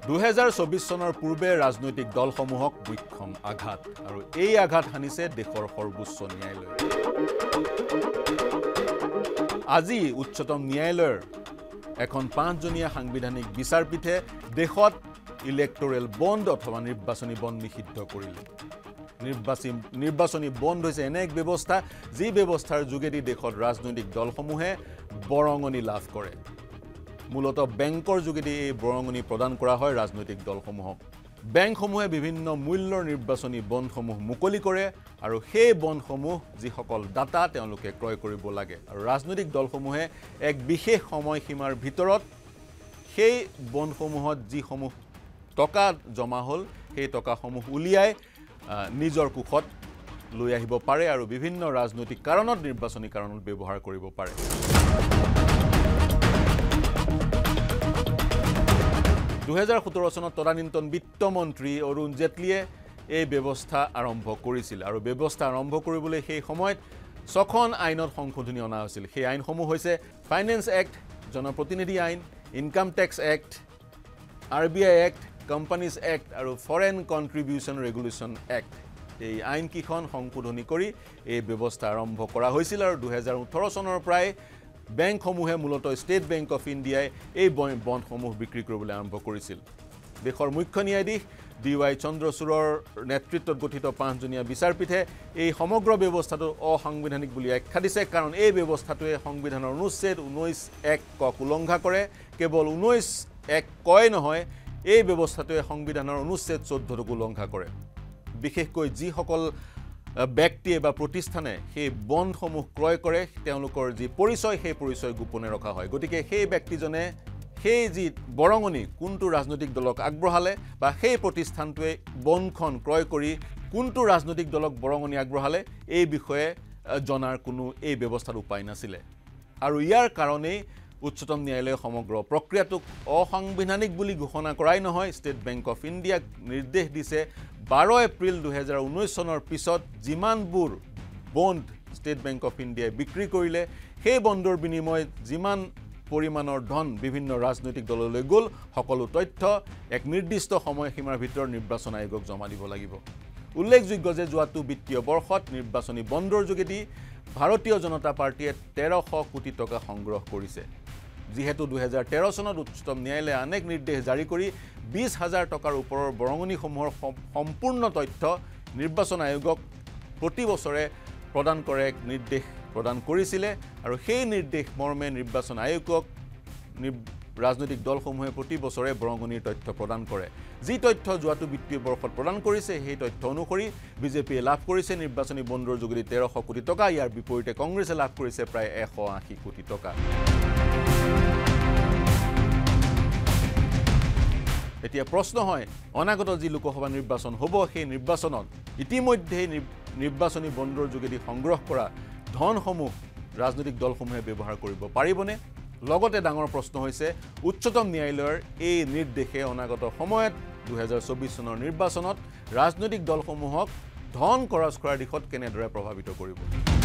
2024 চনৰ পূৰ্বে ৰাজনৈতিক দলসমূহক বিক্ষম আঘাত আৰু এই আঘাত হানিছে দেশৰ সৰ্বোচ্চ ন্যায়ালয় আজি উচ্চতম ন্যায়ালয়ৰ এখন পাঁচজনীয়া সাংবিধানিক বিচাৰপীঠে দেশত ইলেক্টৰেল বন্ড অথবা নিৰ্বাচনী বন্ড নিষিদ্ধ কৰিলে নিৰ্বাচনী বন্ড হৈছে এনে এক ব্যৱস্থা যি ব্যৱস্থাৰ যোগেদি দেশৰ ৰাজনৈতিক দলসমূহে বৰঙণি লাভ কৰে মূলত বেংকৰ যোগেদি এই বৰঙণি প্ৰদান কৰা হয় ৰাজনৈতিক দলসমূহক বেংকসমূহে বিভিন্ন মূল্যৰ নিৰ্বাচনী বন্ডসমূহ মুকলি কৰে আৰু সেই বন্ডসমূহ যিসকল দাতা তেওঁলোকে ক্ৰয় কৰিব লাগে আৰু ৰাজনৈতিক দলসমূহে এক বিশেষ সময়সীমাৰ ভিতৰত সেই বন্ডসমূহত যিসমূহ টকা জমা হ'ল সেই টকাসমূহ উলিয়াই নিজৰ কুখত লৈ আহিব পাৰে আৰু বিভিন্ন ৰাজনৈতিক কাৰণত নিৰ্বাচনী কাৰণত ব্যৱহাৰ কৰিব পাৰে Duhazar Kutorosonot Toraninton Bittomontri or Unjetlie, a Bebosta Arombo Kurisil, or Bebosta Arombo Kuribule, He Homoit, Sokon, I not Hong Kotunionasil, He Ein Homo Hose, Finance Act, Jonoprotinity Ein, Income Tax Act, RBI Act, Companies Act, or Foreign Contribution Regulation Act. A Ein Kikon, Hong Kotunikori, a Bebosta Arombo Kora Hosiler, Duhazar Torosonor Prai. Bank সমূহে মূলত state Bank of ইন্ডিয়াই এই bond সমূহ বিক্ৰী কৰিবলৈ আৰম্ভ কৰিছিল দেশৰ মুখ্য ন্যায়াধীশ ডিৱাই চন্দ্ৰচূড়ৰ নেতৃত্বত গঠিত পাঁচজনীয়া বিচাৰপীঠে এই সমগ্ৰ ব্যৱস্থাটো অসাংবিধানিক বুলি আখ্যা দিছে কাৰণ এই ব্যৱস্থাটোৱে সংবিধানৰ অনুচ্ছেদ 19(1)ক উলংঘা কৰে কেৱল 19(1)ক নহয় এই ব্যৱস্থাটোৱে সংবিধানৰ অনুচ্ছেদ 14ক উলংঘা কৰে বিশেষকৈ যিসকল ব্যক্তি বা প্ৰতিষ্ঠানে সেই বন্ডসমূহ ক্ৰয় কৰে তেওঁলোকৰ যি পৰিচয় সেই পৰিচয় গোপনে ৰখা হয় গতিকে সেই ব্যক্তিজনে সেই যি বৰঙণি কোনটো ৰাজনৈতিক দলক আগবঢ়ালে বা সেই প্ৰতিষ্ঠানটোৱে বন্ডখন ক্ৰয় কৰি কোনটো ৰাজনৈতিক দলক বৰঙণি আগবঢ়ালে এই বিষয়ে জনাৰ কোনো এই ব্যৱস্থাৰ উপায় নাছিল আৰু ইয়াৰ কাৰণে উচ্চতম ন্যায়ালয়ে সমগ্ৰ প্ৰক্ৰিয়াটোক অসাংবিধানিক বুলি ঘোষণা কৰাই নহয় ষ্টেট বেংক অফ ইণ্ডিয়াক নিৰ্দেশ দিছে 12 এপ্ৰিল 2019 চনৰ পিছত জিমানবুৰ bond State Bank of India বিক্ৰী কৰিলে সেই বন্ডৰ বিনিময়ত জিমান পৰিমাণৰ ধন বিভিন্ন ৰাজনৈতিক দললৈ গ'ল সকলো তথ্য এক নিৰ্দিষ্ট সময়সীমাৰ ভিতৰত নিৰ্বাচন আয়োগক জমা দিব লাগিব উল্লেখযোগ্য যে যোৱাটো বিত্তীয় বৰ্ষত নিৰ্বাচনী বন্ডৰ যোগেদি ভাৰতীয় জনতা পাৰ্টিয়ে 1300 কোটি টকা সংগ্ৰহ কৰিছে যিহেতু 2013 চনত উচ্চতম ন্যায়ালয়ে অনেক নিৰ্দেশ জাৰি কৰি 20000 টকাৰ ওপৰৰ বৰঙণিসমূহৰ সম্পূৰ্ণ তথ্য নিৰ্বাচন আয়োগক প্ৰতি বছৰে প্ৰদান কৰে এক নিৰ্দেশ প্ৰদান কৰিছিল আৰু সেই নিৰ্দেশ মৰ্মে নিৰ্বাচন আয়োগক ৰাজনৈতিক দলসমূহে প্ৰতি বছৰে বৰঙণিৰ তথ্য প্ৰদান কৰে যি তথ্য যোৱাটো বিত্তীয় বৰ্ষত প্ৰদান কৰিছে সেই তথ্য অনুসৰি বিজেপি লাভ কৰিছে নিৰ্বাচনী বন্ডৰ যোগেদি 1300 কোটি টকা ইয়াৰ বিপৰীতে কংগ্ৰেছে লাভ কৰিছে প্ৰায় 180 কোটি টকা এতিয়া প্ৰশ্ন হয় অনাগত যি লোকসভা নিৰ্বাচন হ'ব সেই নিৰ্বাচনত ইতিমধ্যে নিৰ্বাচনী বন্ডৰ যোগেদি সংগ্ৰহ কৰা ধনসমূহ ৰাজনৈতিক দলসমূহে ব্যৱহাৰ কৰিব পাৰিবনে লগতে ডাঙৰ প্ৰশ্ন হৈছে উচ্চতম ন্যায়ালয়ৰ এই নিৰ্দেশে অনাগত সময়ত 2024 চনৰ নিৰ্বাচনত ৰাজনৈতিক দলসমূহক ধন খৰচ কৰাৰ দিশত কেনেদৰে প্ৰভাৱিত কৰিব